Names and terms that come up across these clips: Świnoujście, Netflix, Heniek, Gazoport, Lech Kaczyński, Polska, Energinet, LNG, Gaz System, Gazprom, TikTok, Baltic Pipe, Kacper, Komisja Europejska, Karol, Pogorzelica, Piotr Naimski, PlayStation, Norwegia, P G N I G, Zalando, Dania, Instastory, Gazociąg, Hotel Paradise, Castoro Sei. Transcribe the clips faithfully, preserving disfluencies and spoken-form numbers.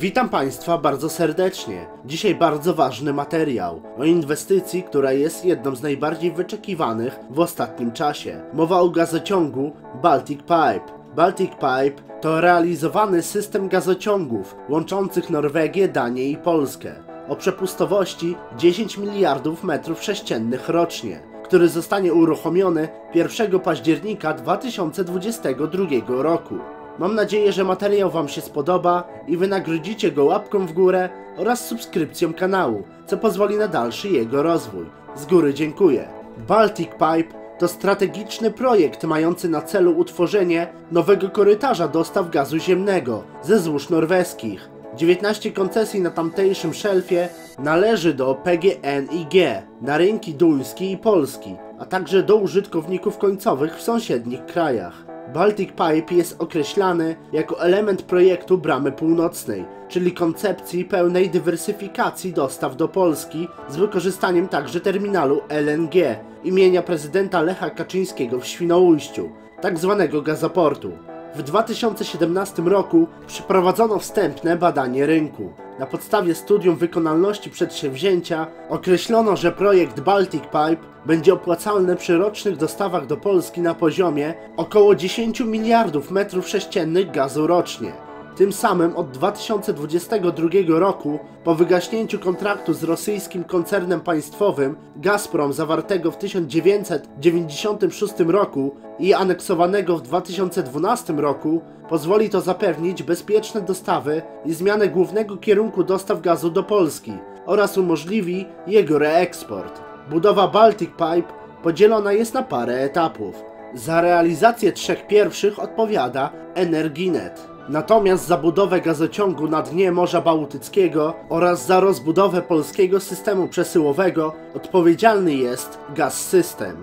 Witam Państwa bardzo serdecznie. Dzisiaj bardzo ważny materiał o inwestycji, która jest jedną z najbardziej wyczekiwanych w ostatnim czasie. Mowa o gazociągu Baltic Pipe. Baltic Pipe to realizowany system gazociągów łączących Norwegię, Danię i Polskę o przepustowości dziesięć miliardów metrów sześciennych rocznie, który zostanie uruchomiony pierwszego października dwa tysiące dwudziestego drugiego roku. Mam nadzieję, że materiał Wam się spodoba i wynagrodzicie go łapką w górę oraz subskrypcją kanału, co pozwoli na dalszy jego rozwój. Z góry dziękuję. Baltic Pipe to strategiczny projekt mający na celu utworzenie nowego korytarza dostaw gazu ziemnego ze złóż norweskich. dziewiętnaście koncesji na tamtejszym szelfie należy do P G N I G na rynki duński i polski, a także do użytkowników końcowych w sąsiednich krajach. Baltic Pipe jest określany jako element projektu Bramy Północnej, czyli koncepcji pełnej dywersyfikacji dostaw do Polski z wykorzystaniem także terminalu L N G imienia prezydenta Lecha Kaczyńskiego w Świnoujściu, tak zwanego gazoportu. W dwa tysiące siedemnastym roku przeprowadzono wstępne badanie rynku. Na podstawie studium wykonalności przedsięwzięcia określono, że projekt Baltic Pipe będzie opłacalny przy rocznych dostawach do Polski na poziomie około dziesięć miliardów metrów sześciennych gazu rocznie. Tym samym od dwa tysiące dwudziestego drugiego roku, po wygaśnięciu kontraktu z rosyjskim koncernem państwowym Gazprom zawartego w tysiąc dziewięćset dziewięćdziesiątym szóstym roku i aneksowanego w dwa tysiące dwunastym roku, pozwoli to zapewnić bezpieczne dostawy i zmianę głównego kierunku dostaw gazu do Polski oraz umożliwi jego reeksport. Budowa Baltic Pipe podzielona jest na parę etapów. Za realizację trzech pierwszych odpowiada Energinet. Natomiast za budowę gazociągu na dnie Morza Bałtyckiego oraz za rozbudowę polskiego systemu przesyłowego odpowiedzialny jest Gaz System.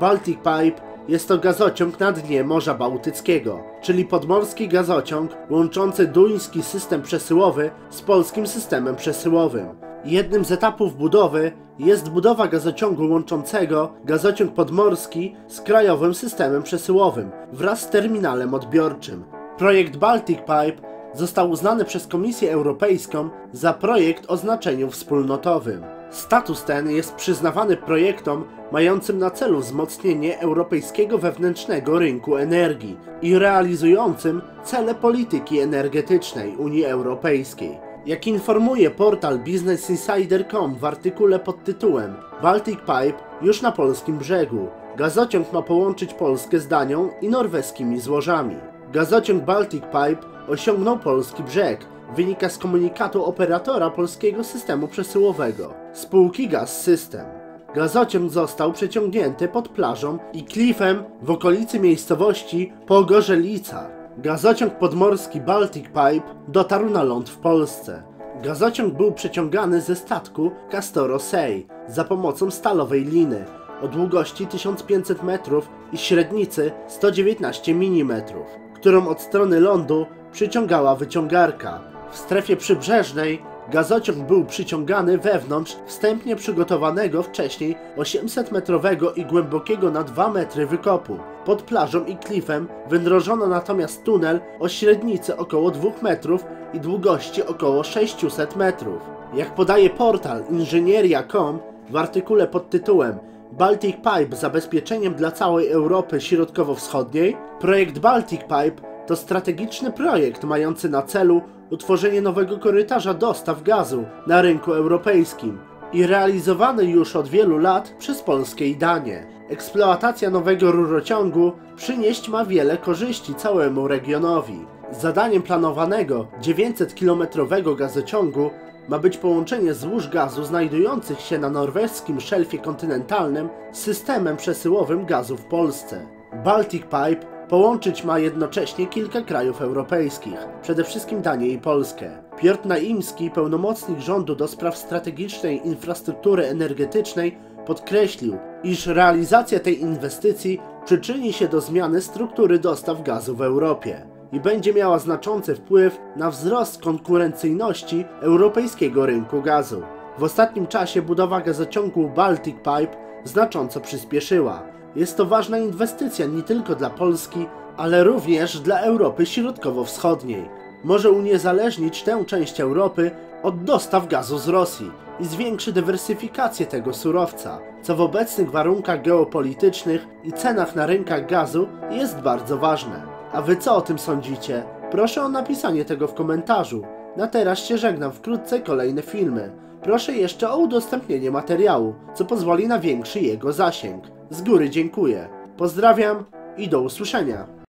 Baltic Pipe jest to gazociąg na dnie Morza Bałtyckiego, czyli podmorski gazociąg łączący duński system przesyłowy z polskim systemem przesyłowym. Jednym z etapów budowy jest budowa gazociągu łączącego gazociąg podmorski z krajowym systemem przesyłowym wraz z terminalem odbiorczym. Projekt Baltic Pipe został uznany przez Komisję Europejską za projekt o znaczeniu wspólnotowym. Status ten jest przyznawany projektom mającym na celu wzmocnienie europejskiego wewnętrznego rynku energii i realizującym cele polityki energetycznej Unii Europejskiej. Jak informuje portal Business Insider kropka com w artykule pod tytułem Baltic Pipe już na polskim brzegu, gazociąg ma połączyć Polskę z Danią i norweskimi złożami. Gazociąg Baltic Pipe osiągnął polski brzeg, wynika z komunikatu operatora polskiego systemu przesyłowego, spółki Gaz System. Gazociąg został przeciągnięty pod plażą i klifem w okolicy miejscowości Pogorzelica. Gazociąg podmorski Baltic Pipe dotarł na ląd w Polsce. Gazociąg był przeciągany ze statku Castoro Sei za pomocą stalowej liny o długości tysiąc pięćset metrów i średnicy sto dziewiętnaście milimetrów. Którą od strony lądu przyciągała wyciągarka. W strefie przybrzeżnej gazociąg był przyciągany wewnątrz wstępnie przygotowanego wcześniej osiemsetmetrowego i głębokiego na dwa metry wykopu. Pod plażą i klifem wydrożono natomiast tunel o średnicy około dwóch metrów i długości około sześciuset metrów. Jak podaje portal inżynieria kropka com w artykule pod tytułem Baltic Pipe zabezpieczeniem dla całej Europy Środkowo-Wschodniej, projekt Baltic Pipe to strategiczny projekt mający na celu utworzenie nowego korytarza dostaw gazu na rynku europejskim i realizowany już od wielu lat przez Polskę i Danię. Eksploatacja nowego rurociągu przynieść ma wiele korzyści całemu regionowi. Zadaniem planowanego dziewięćsetkilometrowego gazociągu ma być połączenie złóż gazu znajdujących się na norweskim szelfie kontynentalnym z systemem przesyłowym gazu w Polsce. Baltic Pipe połączyć ma jednocześnie kilka krajów europejskich, przede wszystkim Danię i Polskę. Piotr Naimski, pełnomocnik rządu do spraw strategicznej infrastruktury energetycznej, podkreślił, iż realizacja tej inwestycji przyczyni się do zmiany struktury dostaw gazu w Europie i będzie miała znaczący wpływ na wzrost konkurencyjności europejskiego rynku gazu. W ostatnim czasie budowa gazociągu Baltic Pipe znacząco przyspieszyła. Jest to ważna inwestycja nie tylko dla Polski, ale również dla Europy Środkowo-Wschodniej. może uniezależnić tę część Europy od dostaw gazu z Rosji i zwiększy dywersyfikację tego surowca, co w obecnych warunkach geopolitycznych i cenach na rynkach gazu jest bardzo ważne. A wy co o tym sądzicie? Proszę o napisanie tego w komentarzu. Na teraz się żegnam, wkrótce kolejne filmy. Proszę jeszcze o udostępnienie materiału, co pozwoli na większy jego zasięg. Z góry dziękuję. Pozdrawiam i do usłyszenia.